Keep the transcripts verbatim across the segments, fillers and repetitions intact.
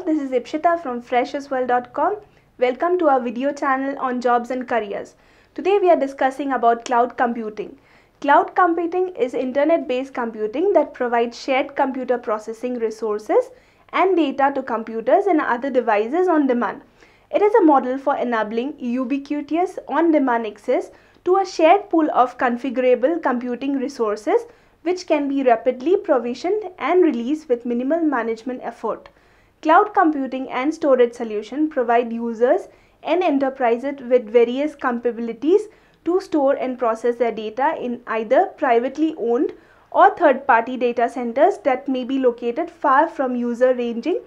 all, this is Ipshita from Freshers world dot com. Welcome to our video channel on jobs and careers. Today we are discussing about cloud computing. Cloud computing is internet-based computing that provides shared computer processing resources and data to computers and other devices on demand. It is a model for enabling ubiquitous on-demand access to a shared pool of configurable computing resources which can be rapidly provisioned and released with minimal management effort. Cloud computing and storage solutions provide users and enterprises with various capabilities to store and process their data in either privately owned or third-party data centers that may be located far from user, ranging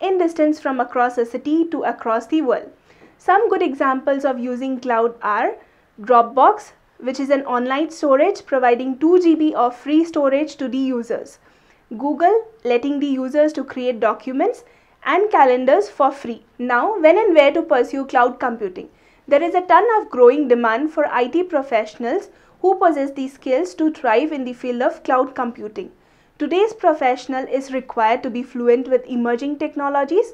in distance from across a city to across the world. Some good examples of using cloud are Dropbox, which is an online storage providing two G B of free storage to the users. Google, letting the users to create documents and calendars for free. Now, when and where to pursue cloud computing? There is a ton of growing demand for I T professionals who possess the skills to thrive in the field of cloud computing. Today's professional is required to be fluent with emerging technologies.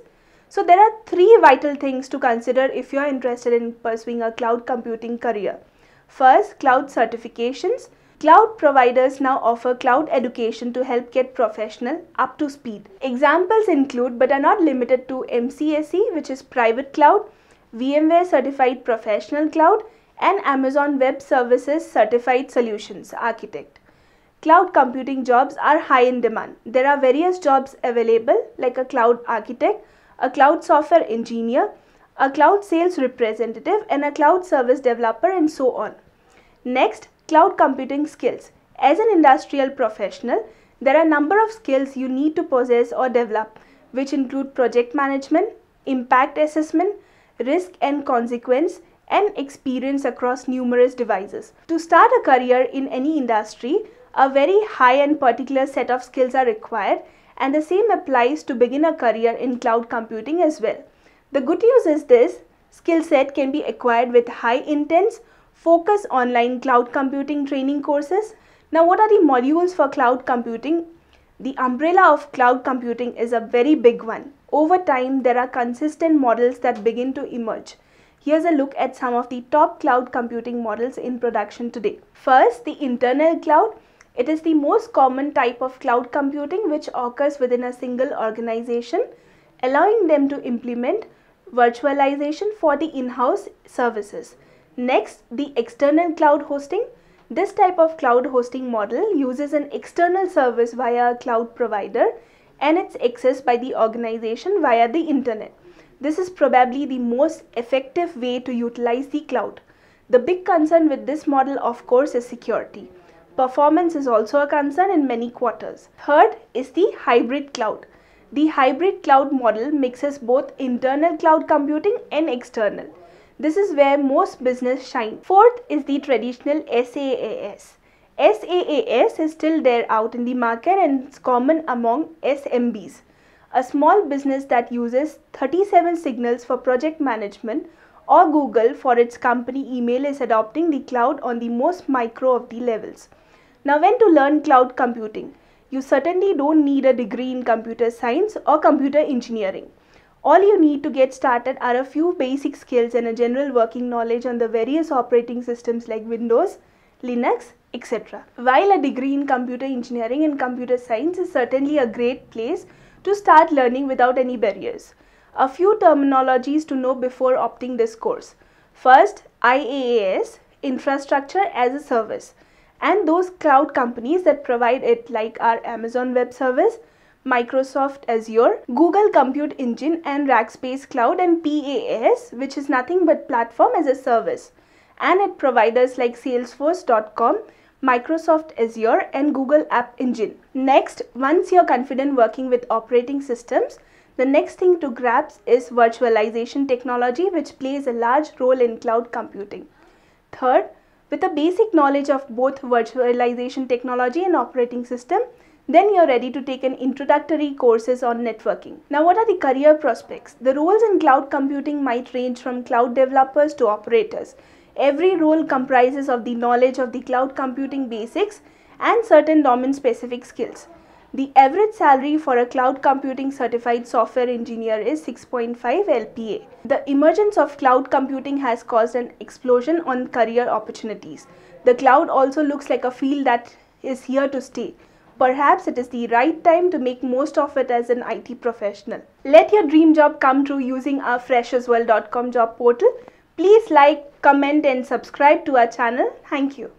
So there are three vital things to consider if you are interested in pursuing a cloud computing career. First, cloud certifications. Cloud providers now offer cloud education to help get professionals up to speed. Examples include but are not limited to M C S E, which is private cloud, VMware certified professional cloud, and Amazon Web Services certified solutions architect. Cloud computing jobs are high in demand. There are various jobs available like a cloud architect, a cloud software engineer, a cloud sales representative, and a cloud service developer, and so on. Next, cloud computing skills. As an industrial professional, there are a number of skills you need to possess or develop, which include project management, impact assessment, risk and consequence, and experience across numerous devices. To start a career in any industry, a very high and particular set of skills are required, and the same applies to begin a career in cloud computing as well. The good news is this skill set can be acquired with high intense focus online cloud computing training courses. Now, what are the modules for cloud computing? The umbrella of cloud computing is a very big one. Over time, there are consistent models that begin to emerge. Here's a look at some of the top cloud computing models in production today. First, the internal cloud. It is the most common type of cloud computing which occurs within a single organization, allowing them to implement virtualization for the in-house services. Next, the external cloud hosting. This type of cloud hosting model uses an external service via a cloud provider and it's accessed by the organization via the internet. This is probably the most effective way to utilize the cloud. The big concern with this model, of course, is security. Performance is also a concern in many quarters. Third is the hybrid cloud. The hybrid cloud model mixes both internal cloud computing and external. This is where most business shine. Fourth is the traditional SaaS. SaaS is still there out in the market and it's common among S M Bs. A small business that uses thirty-seven signals for project management or Google for its company email is adopting the cloud on the most micro of the levels. Now, when to learn cloud computing? You certainly don't need a degree in computer science or computer engineering. All you need to get started are a few basic skills and a general working knowledge on the various operating systems like Windows, Linux, et cetera. While a degree in computer engineering and computer science is certainly a great place to start learning without any barriers, a few terminologies to know before opting this course. First, IaaS, infrastructure as a service. And those cloud companies that provide it, like our Amazon Web Service, Microsoft Azure, Google Compute Engine, and Rackspace Cloud, and PaaS, which is nothing but platform as a service. And it providers like Salesforce dot com, Microsoft Azure, and Google App Engine. Next, once you're confident working with operating systems, the next thing to grasp is virtualization technology, which plays a large role in cloud computing. Third, with a basic knowledge of both virtualization technology and operating system, then you're ready to take an introductory courses on networking. Now, what are the career prospects? The roles in cloud computing might range from cloud developers to operators. Every role comprises of the knowledge of the cloud computing basics and certain domain-specific skills. The average salary for a cloud computing certified software engineer is six point five L P A. The emergence of cloud computing has caused an explosion on career opportunities. The cloud also looks like a field that is here to stay. Perhaps it is the right time to make most of it as an I T professional. Let your dream job come true using our Freshers World dot com job portal. Please like, comment and subscribe to our channel. Thank you.